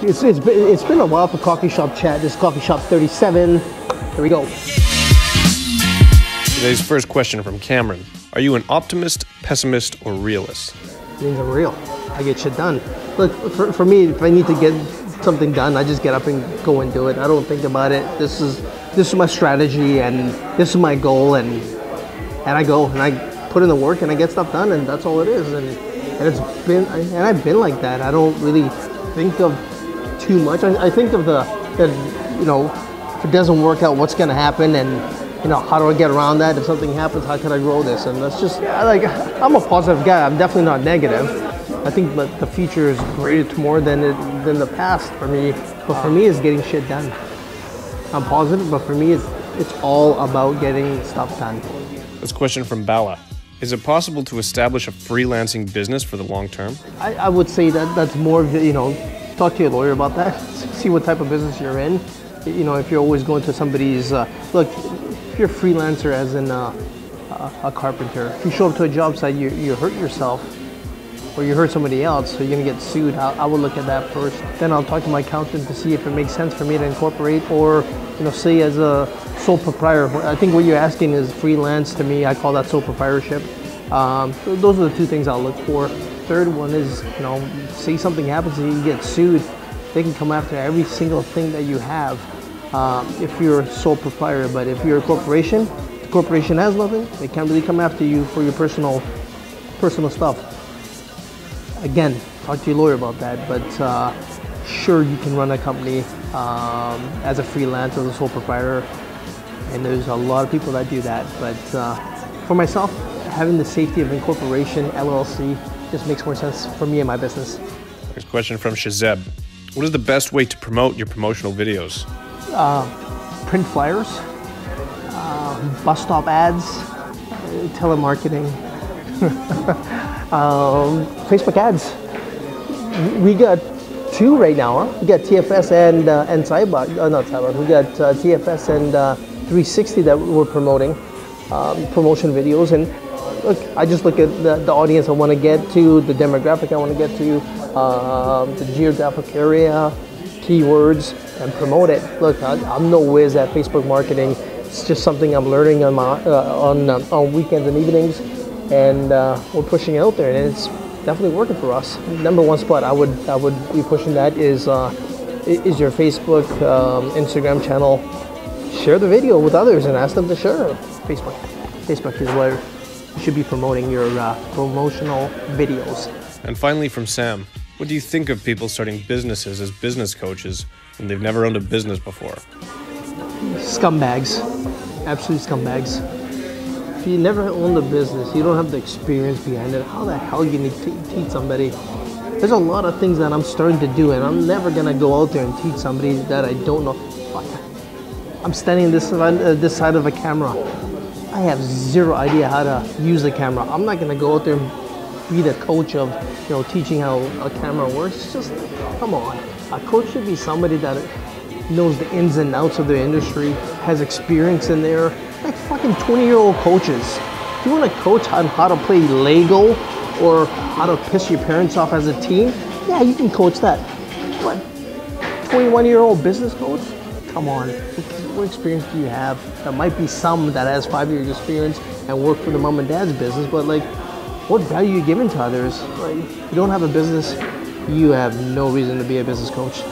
It's been a while for Coffee Shop Chat. This is Coffee Shop 37. Here we go. Today's first question from Cameron. Are you an optimist, pessimist, or realist? Things are real. I get shit done. Look, for me, if I need to get something done, I just get up and go and do it. I don't think about it. This is my strategy and this is my goal, and I go and I put in the work and I get stuff done, and that's all it is. And I've been like that. I don't really think of too much. I think of that, you know, if it doesn't work out, what's gonna happen, and you know, how do I get around that? If something happens, how can I grow this? And that's just, like, I'm a positive guy. I'm definitely not negative. I think the future is greater more than the past for me. But for me, it's getting shit done. I'm positive, but for me, it's all about getting stuff done. This question from Bala. Is it possible to establish a freelancing business for the long term? I would say that's more, you know, talk to your lawyer about that. See what type of business you're in. You know, if you're always going to somebody's, look, if you're a freelancer as in a carpenter, if you show up to a job site, you hurt yourself or you hurt somebody else, so you're going to get sued. I will look at that first. Then I'll talk to my accountant to see if it makes sense for me to incorporate or, you know, say as a sole proprietor. I think what you're asking is freelance. To me, I call that sole proprietorship. So those are the two things I'll look for. Third one is, you know, say something happens and you get sued. They can come after every single thing that you have. If you're a sole proprietor, but if you're a corporation, the corporation has nothing. They can't really come after you for your personal stuff. Again, talk to your lawyer about that. But sure, you can run a company as a freelancer, as a sole proprietor, and there's a lot of people that do that. But for myself, having the safety of incorporation, LLC, just makes more sense for me and my business. Here's a question from Shazeb. What is the best way to promote your promotional videos? Print flyers, bus stop ads, telemarketing, Facebook ads. We got two right now. Huh? We got TFS and Cyborg. Not Cyborg. We got TFS and 360 that we're promoting, promotion videos. And look, I just look at the audience I want to get to, the demographic I want to get to, the geographic area, keywords, and promote it. Look, I'm no whiz at Facebook marketing. It's just something I'm learning on my on weekends and evenings, and we're pushing it out there, and it's definitely working for us. Number one spot I would be pushing that is your Facebook, Instagram channel. Share the video with others and ask them to share. Facebook is where you should be promoting your promotional videos. And finally, from Sam. What do you think of people starting businesses as business coaches when they've never owned a business before? Scumbags. Absolute scumbags. If you never owned a business, you don't have the experience behind it. How the hell are you going to teach somebody? There's a lot of things that I'm starting to do, and I'm never going to go out there and teach somebody that I don't know. Fuck. I'm standing this side of a camera. I have zero idea how to use a camera. I'm not going to go out there and be the coach of, you know, teaching how a camera works. It's just, come on. A coach should be somebody that knows the ins and outs of the industry, has experience in there. Like fucking 20-year-old coaches. If you want to coach on how to play Lego or how to piss your parents off as a teen, yeah, you can coach that. But 21-year-old business coach? Come on. What experience do you have? There might be some that has 5 years experience and work for the mom and dad's business, but like, what value are you giving to others? Like, you don't have a business, you have no reason to be a business coach.